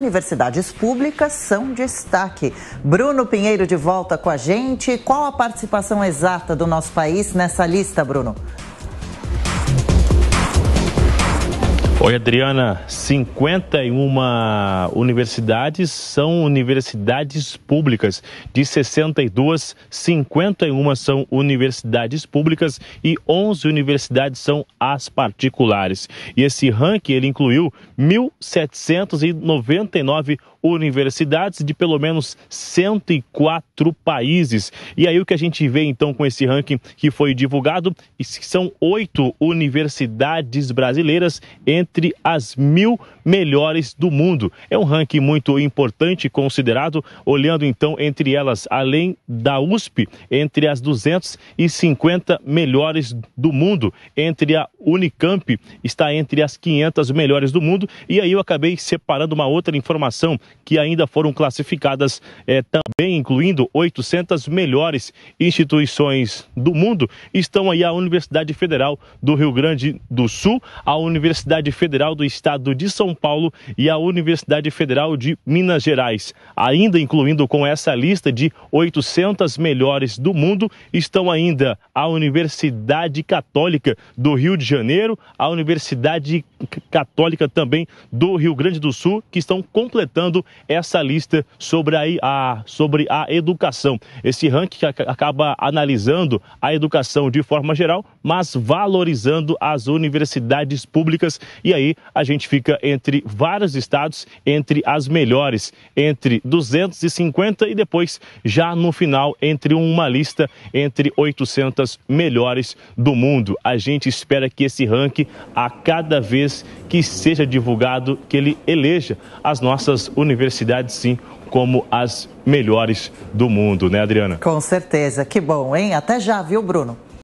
Universidades públicas são destaque. Bruno Pinheiro de volta com a gente. Qual a participação exata do nosso país nessa lista, Bruno? Oi, Adriana. 51 universidades são universidades públicas. De 62, 51 são universidades públicas e 11 universidades são as particulares. E esse ranking, ele incluiu 1.799 universidades de pelo menos 104 países. E aí o que a gente vê então com esse ranking que foi divulgado são 8 universidades brasileiras entre as 1.000 melhores do mundo. É um ranking muito importante, considerado, olhando então entre elas, além da USP, entre as 250 melhores do mundo, entre a Unicamp, está entre as 500 melhores do mundo. E aí eu acabei separando uma outra informação que ainda foram classificadas também, incluindo 800 melhores instituições do mundo. Estão aí a Universidade Federal do Rio Grande do Sul, a Universidade Federal do Estado de São Paulo e a Universidade Federal de Minas Gerais. Ainda incluindo com essa lista de 800 melhores do mundo, estão ainda a Universidade Católica do Rio de Janeiro, a Universidade Católica também do Rio Grande do Sul, que estão completando essa lista sobre a educação. Esse ranking acaba analisando a educação de forma geral, mas valorizando as universidades públicas, e aí a gente fica entre vários estados, entre as melhores, entre 250 e depois, já no final, entre uma lista, entre 800 melhores do mundo. A gente espera que esse ranking, a cada vez que seja divulgado, que ele eleja as nossas universidades, sim, como as melhores do mundo, né, Adriana? Com certeza. Que bom, hein? Até já, viu, Bruno?